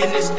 in this